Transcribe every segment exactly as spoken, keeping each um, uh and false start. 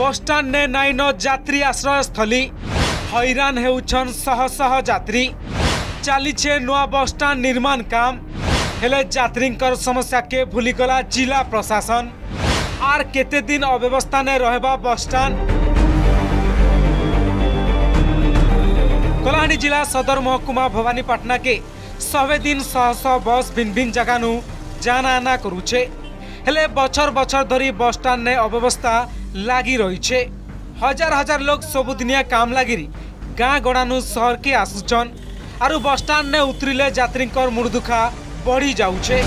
बसस्टाण ने नाइन यात्री आश्रयस्थली हैरान होउछन शह शह यात्री। चलीछे नुआ बसस्टाण निर्माण काम हेले यात्रींकर समस्या के भूलीगला जिला प्रशासन। आर केते दिन अव्यवस्था ने रहबा बसस्टाण। कलाहांडी जिला सदर महकुमा भवानीपाटना के सवे दिन शह शह बस भिन्न भिन्न जगानु जाना आना करुछे। हेले बछर बछर धरी बसस्टाण ने अव्यवस्था लागी रहीछे। हजार हजार लोग सबुदिनिया काम लागिरी गाँ गड़ानु शहर के आसुचन आरु बसस्टाण ने उतरिले यात्रींकर मुर्दुखा बढ़ी जाउछे।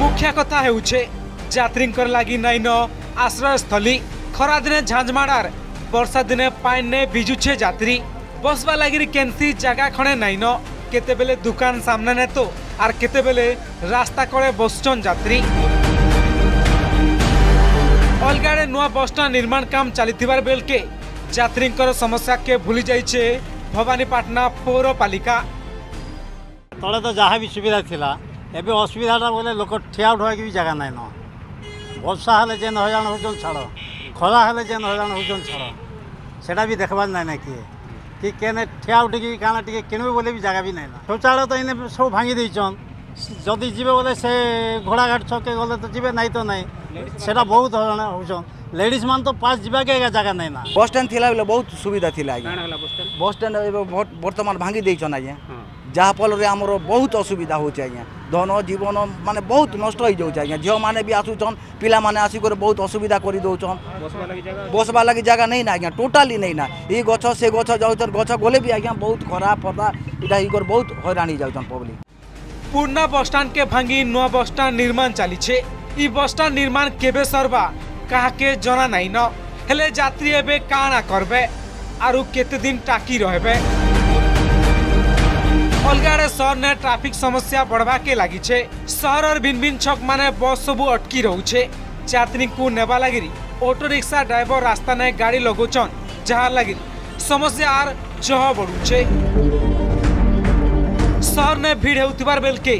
मुख्य कथा हेउछे यात्रींकर लागी नाइन आश्रयस्थली। खरा दिने झांझमाड़ार वर्षा दिने पाइन ने भिजुछे यात्री। बसवा लागिरी केनसी जगह खणे नाइन। केतेबेले दुकान सामने ने तो आर केतेबेले रास्ता कड़े बसुचन यात्री। अलगाड़े नुआ बसस्टाण निर्माण काम चलीथिबार बेल के यात्रींकर समस्या के भूली जाइछे भवानीपाटना पौरपालिका। तले तो जहाँ भी सुविधा थिला एबे असुविधाटा बोले लोक ठिया उठवा भी जगह नाइन। वर्षा हेले जेन हजान होचन छाड़, खरा हेले जेन हजान होचन छाड़, सेटा भी देखबार नाइन किए कि केने ठिया उठिकी काना टिके किणबे बोले भी जगह भी नाइन। शौचालय तो इने सब भांगी देइछन। जदि जीवे बोले से घोड़ाघाट छके गले तो जीवे नाई तो नाई सेटा बहुत हरण होचन। लेडीज मान तो पास जीवा के जगह नहीं ना। बस स्टैंड थिला बोले बहुत सुविधा थिला। बस स्टैंड बर्तमान भांगी देछन आज जहाँ फल रे हमरो बहुत असुविधा हो चाहिए। धन जीवन माने बहुत नष्ट हो जाउ चाहिए। झियो माने भी आसुचन, पिला माने आसी कर बहुत असुविधा कर दउछन। बसवा लगी जगह नहीं ना आज टोटाली नहीं ना। ई गछ से गछ जाउछन, गछ गोले भी आज बहुत खराब पता इटा ई कर बहुत हैरान जाउछन पब्लिक। पुरना बस स्टैंड के भांगी नुआ बस स्टैंड निर्माण चलीछे। ई बस स्टैंड निर्माण केबे सरबा कहा के जना नाइन। हेले यात्री एबे काना करबे आरु केते दिन टाकी रहबे। अलगाड़े शहर ने ट्राफिक समस्या बढ़वा के लगी छे। शहर भिन्न भिन्न छक माने बस सबू अटकी रहुछे। यात्री को नेबा लगिरी ऑटो रिक्शा ड्राइवर रास्ता ने गाड़ी लगोचन जहाँ लगिरी समस्या आर जह बढ़ुछे। शहर ने भीड़ हेउथिबार बेल के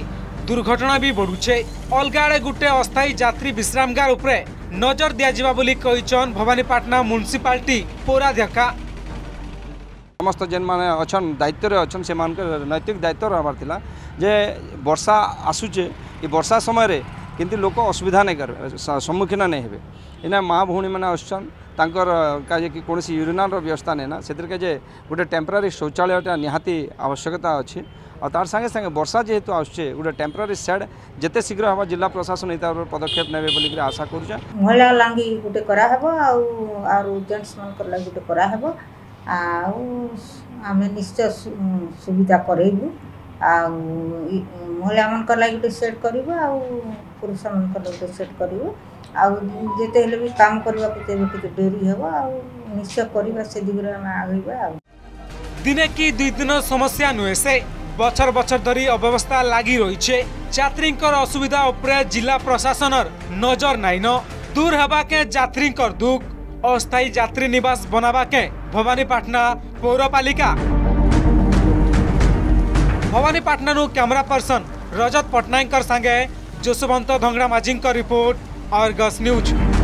दुर्घटना भी बढ़ुछे। अलगाड़े गुटे अस्थायी यात्री विश्रामगार उपरे नजर दिया दिजा बोली कहीचन भवानीपाटना म्यूनिशिपालिटी पौराध्यक्षा। समस्त जेन माने अच्छन दायित्व अच्छन से मान के नैतिक दायित्व रहा जे वर्षा आसूचे ये वर्षा समय किंतु लोक असुविधा नहीं कर सम्मुखीन नहीं हे। इना माँ भौणी मैंने अच्छन तांकर काजे कि कोनोसी यूरिनाल व्यवस्था नहीं ना। से गोटे टेम्परारी शौचालयटा निहाती आवश्यकता अच्छी। और तार संगे संगे वर्षा जेहेतु आसुचे गोटे टेम्परारी सेड जिते शीघ्र हम जिला प्रशासन एता पदक्षेप नेबे बोलिक आशा करूँ। महिला लांगी गोटे कराहेबो आउ जेंट्स मानकर लागी गोटे कराहेबो। आउ आमे निश्चय सुविधा करेबु। आउ महिला मानकर लागी गोटे सेट करिवो आउ पुरुष मानकर लागी गोटे सेट करिवो। आउ जेते हेले भी काम करबा के टिके देरी हेबो आउ निश्चय करबा से दिगरा आगइबा। आउ दिने की दुई दिन समस्या नुए से बचर बचर धरी अव्यवस्था लागी रहीछे। यात्रींकर असुविधा उपरे जिला प्रशासनर नजर नाइन। दूर हेबा के यात्रींकर दुख अस्थायी यात्री निवास बनावा के भवानीपाटना पौरपालिका। भवानीपाटना नु कैमरा पर्सन रजत पटनायककर संगे जोशवंत धंगड़ा माझीकर रिपोर्ट आर्गस न्यूज।